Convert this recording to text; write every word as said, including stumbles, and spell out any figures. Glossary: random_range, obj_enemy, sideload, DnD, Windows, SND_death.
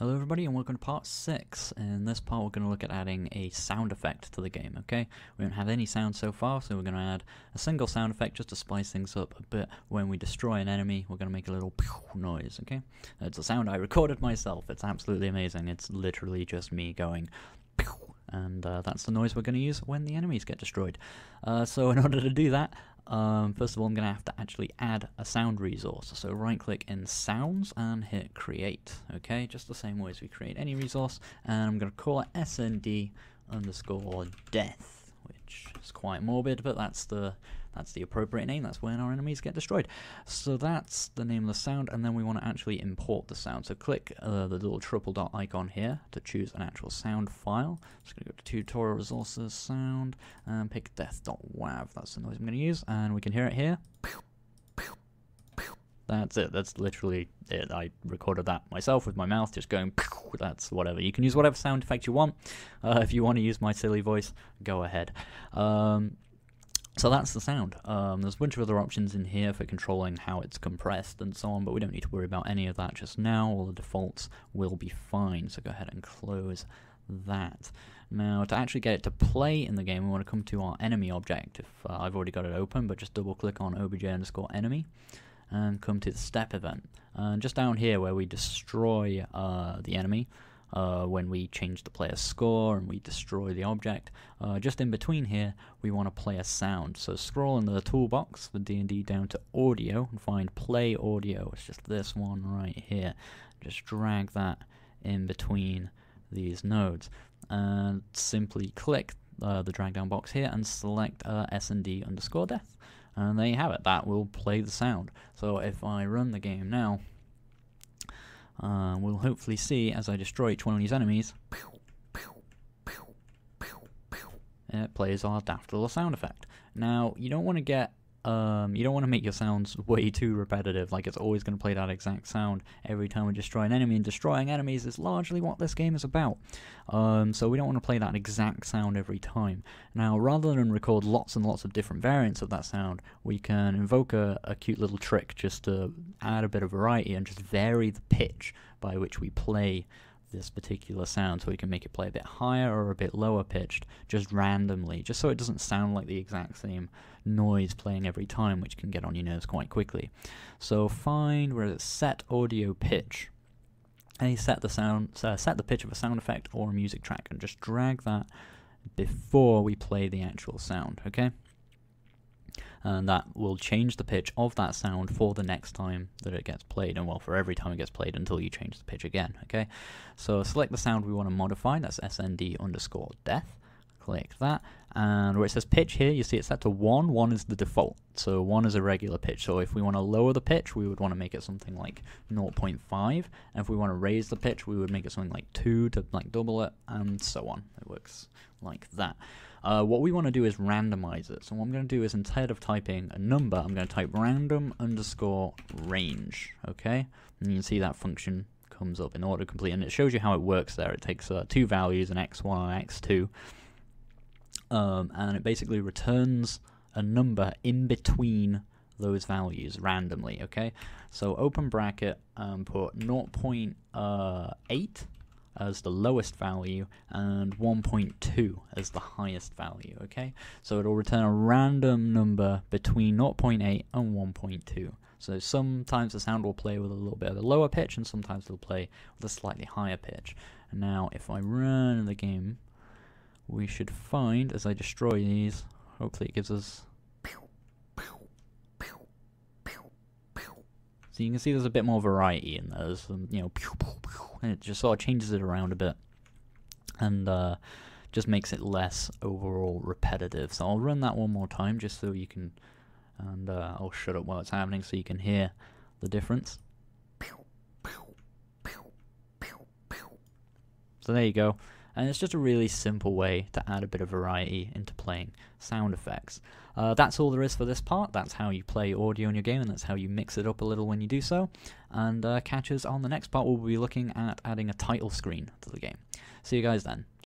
Hello everybody and welcome to part six. In this part we're going to look at adding a sound effect to the game, okay? We don't have any sound so far, so we're going to add a single sound effect just to spice things up a bit. When we destroy an enemy, we're going to make a little pew noise, okay? It's a sound I recorded myself. It's absolutely amazing. It's literally just me going pew, and uh, that's the noise we're going to use when the enemies get destroyed. Uh, so in order to do that, Um, first of all, I'm going to have to actually add a sound resource. So right-click in Sounds and hit Create. Okay, just the same way as we create any resource. And I'm going to call it S N D underscore death, which is quite morbid, but that's the that's the appropriate name. That's when our enemies get destroyed. So that's the name of the sound, and then we want to actually import the sound. So click uh, the little triple dot icon here to choose an actual sound file. Just going to go to Tutorial Resources, Sound, and pick death dot wav. That's the noise I'm going to use, and we can hear it here. That's it. That's literally it. I recorded that myself with my mouth just going pew. That's whatever. You can use whatever sound effect you want. Uh, if you want to use my silly voice, go ahead. Um... So that's the sound. Um, there's a bunch of other options in here for controlling how it's compressed and so on, but we don't need to worry about any of that just now. All the defaults will be fine, so go ahead and close that. Now, to actually get it to play in the game, we want to come to our enemy object. If, uh, I've already got it open, but just double-click on obj underscore enemy and come to the step event. And just down here where we destroy uh, the enemy, Uh, when we change the player's score and we destroy the object, uh, just in between here we want to play a sound. So scroll in the toolbox for D N D down to audio and find play audio. It's just this one right here. Just drag that in between these nodes and simply click uh, the drag down box here and select uh, S N D underscore death, and there you have it. That will play the sound. So if I run the game now, Uh, we'll hopefully see, as I destroy each one of these enemies, pew, pew, pew, pew, pew, it plays our daft little sound effect. Now, you don't want to get, um, you don't want to make your sounds way too repetitive, like it's always going to play that exact sound every time we destroy an enemy, and destroying enemies is largely what this game is about. Um, so we don't want to play that exact sound every time. Now, rather than record lots and lots of different variants of that sound, we can invoke a, a cute little trick just to add a bit of variety and just vary the pitch by which we play this particular sound, so we can make it play a bit higher or a bit lower pitched, just randomly, just so it doesn't sound like the exact same noise playing every time, which can get on your nerves quite quickly. So find where it's set audio pitch, and you set the sound, uh, set the pitch of a sound effect or a music track, and just drag that before we play the actual sound, okay? And that will change the pitch of that sound for the next time that it gets played, and well, for every time it gets played until you change the pitch again, okay? So select the sound we want to modify, that's S N D underscore death, click that, and where it says pitch here, you see it's set to one, one is the default, so one is a regular pitch, so if we want to lower the pitch, we would want to make it something like zero point five, and if we want to raise the pitch, we would make it something like two to like double it, and so on. It works like that. Uh, what we want to do is randomize it. So what I'm going to do is, instead of typing a number, I'm going to type random underscore range, okay? And you can see that function comes up in autocomplete, and it shows you how it works there. It takes uh, two values, an x one and x two, um, and it basically returns a number in between those values randomly, okay? So open bracket and put zero point eight as the lowest value and one point two as the highest value, okay? So it'll return a random number between zero point eight and one point two. So sometimes the sound will play with a little bit of a lower pitch, and sometimes it'll play with a slightly higher pitch. And now if I run the game, we should find, as I destroy these, hopefully it gives us... So you can see there's a bit more variety in those, you know, pew, pew, pew, and it just sort of changes it around a bit, and uh, just makes it less overall repetitive. So I'll run that one more time just so you can, and uh, I'll shut up while it's happening so you can hear the difference. Pew, pew, pew, pew, pew. So there you go. And it's just a really simple way to add a bit of variety into playing sound effects. Uh, that's all there is for this part. That's how you play audio in your game, and that's how you mix it up a little when you do so. And uh, catch us on the next part. We'll be looking at adding a title screen to the game. See you guys then.